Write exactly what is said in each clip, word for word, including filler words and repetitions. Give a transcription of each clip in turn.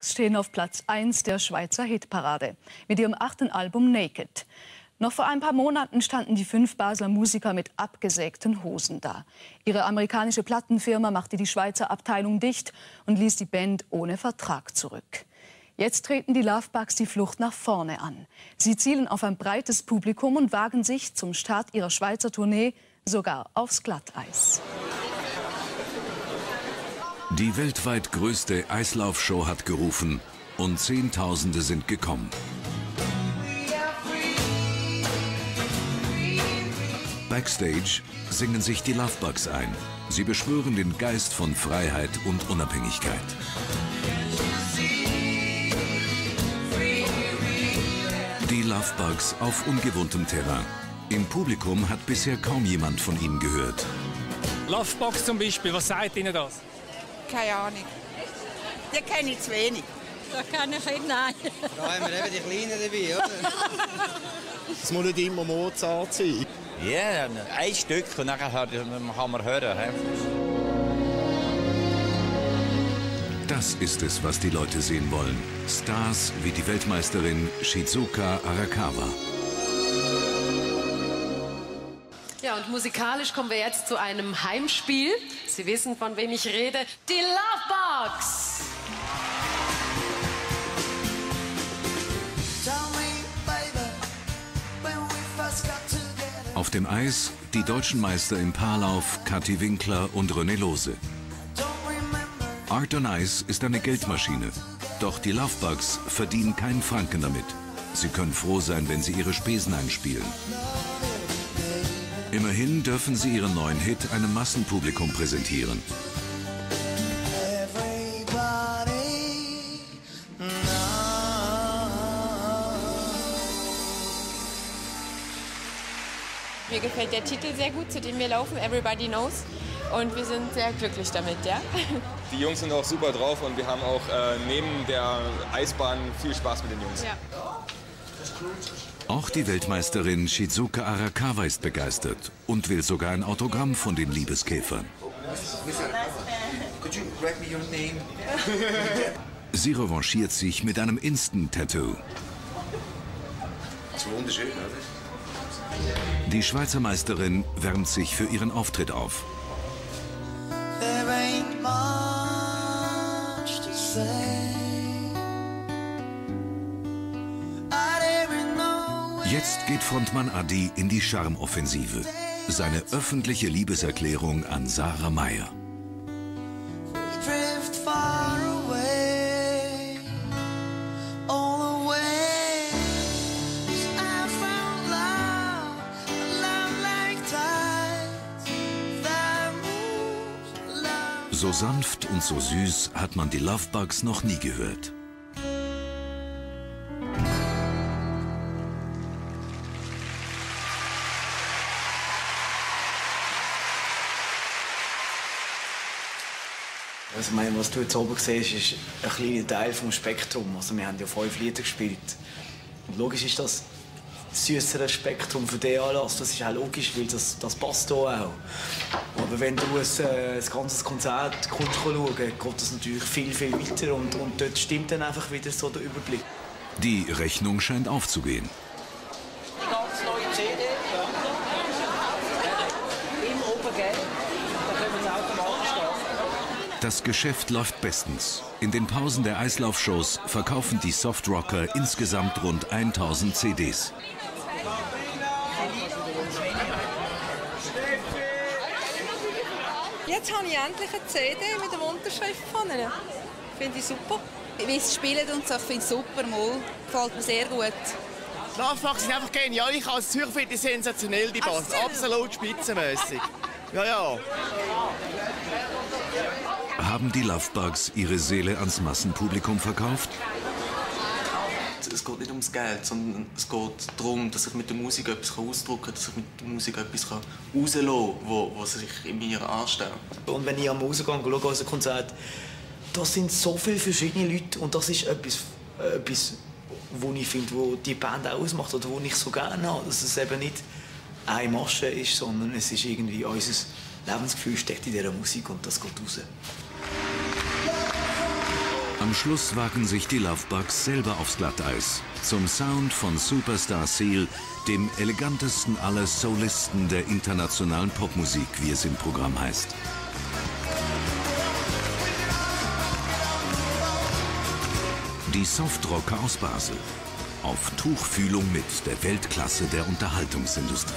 stehen auf Platz eins der Schweizer Hitparade mit ihrem achten Album Naked. Noch vor ein paar Monaten standen die fünf Basler Musiker mit abgesägten Hosen da. Ihre amerikanische Plattenfirma machte die Schweizer Abteilung dicht und ließ die Band ohne Vertrag zurück. Jetzt treten die Lovebugs die Flucht nach vorne an. Sie zielen auf ein breites Publikum und wagen sich zum Start ihrer Schweizer Tournee sogar aufs Glatteis. Die weltweit größte Eislaufshow hat gerufen und Zehntausende sind gekommen. Backstage singen sich die Lovebugs ein. Sie beschwören den Geist von Freiheit und Unabhängigkeit. Die Lovebugs auf ungewohntem Terrain. Im Publikum hat bisher kaum jemand von ihnen gehört. Lovebugs zum Beispiel, was sagt Ihnen das? Keine Ahnung. Die kenne ich zu wenig. Da kann ich nicht, nein. Da haben wir eben die Kleinen dabei, oder? Es muss nicht immer Mozart sein. Ja, yeah, ein Stück und dann kann man hören. Das ist es, was die Leute sehen wollen. Stars wie die Weltmeisterin Shizuka Arakawa. Ja, und musikalisch kommen wir jetzt zu einem Heimspiel. Sie wissen, von wem ich rede. Die Lovebugs! Auf dem Eis die deutschen Meister im Paarlauf Kathi Winkler und René Lohse. Art on Ice ist eine Geldmaschine. Doch die Lovebugs verdienen keinen Franken damit. Sie können froh sein, wenn sie ihre Spesen einspielen. Immerhin dürfen sie ihren neuen Hit einem Massenpublikum präsentieren. Everybody knows. Mir gefällt der Titel sehr gut, zu dem wir laufen, Everybody Knows. Und wir sind sehr glücklich damit, ja. Die Jungs sind auch super drauf und wir haben auch äh, neben der Eisbahn viel Spaß mit den Jungs. Ja. Auch die Weltmeisterin Shizuka Arakawa ist begeistert und will sogar ein Autogramm von den Liebeskäfern. Sie revanchiert sich mit einem Instant-Tattoo. Das war wunderschön, oder? Die Schweizer Meisterin wärmt sich für ihren Auftritt auf. Jetzt geht Frontmann Adi in die Charme-Offensive. Seine öffentliche Liebeserklärung an Sarah Meyer. So sanft und so süß hat man die Lovebugs noch nie gehört. Also, meine, was du jetzt oben siehst, ist ein kleiner Teil vom Spektrum. Also, wir haben ja fünf Lieder gespielt. Und logisch ist das süßere Spektrum für den Anlass. Das ist auch logisch, weil das, das passt hier auch. Aber wenn du ein, ein ganzes Konzert schauen kannst, geht das natürlich viel, viel weiter. Und, und dort stimmt dann einfach wieder so der Überblick. Die Rechnung scheint aufzugehen. Die ganz neue C D. Im Obergeld. Da können wir es automatisch kaufen. Das Geschäft läuft bestens. In den Pausen der Eislaufshows verkaufen die Softrocker insgesamt rund tausend C Ds. Jetzt habe ich endlich eine C D mit der Unterschrift von ihnen. Finde ich super. Wie sie spielen und so, finde ich super. Mal. Gefällt mir sehr gut. Die Lovebugs sind einfach genial. Ich als Zürcher finde ich sensationell, die Band. Absolut spitzenmäßig. Ja, ja. Haben die Lovebugs ihre Seele ans Massenpublikum verkauft? Es geht nicht ums Geld, sondern es geht darum, dass ich mit der Musik etwas ausdrücken kann, dass ich mit der Musik etwas rauslassen kann, was sich in mir anstellt. Und wenn ich am Ausgang schaue, unser Konzert, das sind so viele verschiedene Leute und das ist etwas, etwas wo ich finde, wo die Band auch ausmacht oder wo ich so gerne habe, dass es eben nicht eine Masche ist, sondern es ist irgendwie unser Lebensgefühl steckt in dieser Musik und das geht raus. Am Schluss wagen sich die Lovebugs selber aufs Glatteis. Zum Sound von Superstar Seal, dem elegantesten aller Soulisten der internationalen Popmusik, wie es im Programm heißt. Die Softrocker aus Basel. Auf Tuchfühlung mit der Weltklasse der Unterhaltungsindustrie.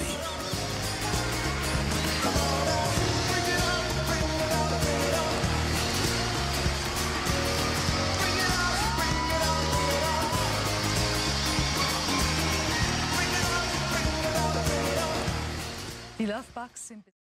Die Lovebugs sind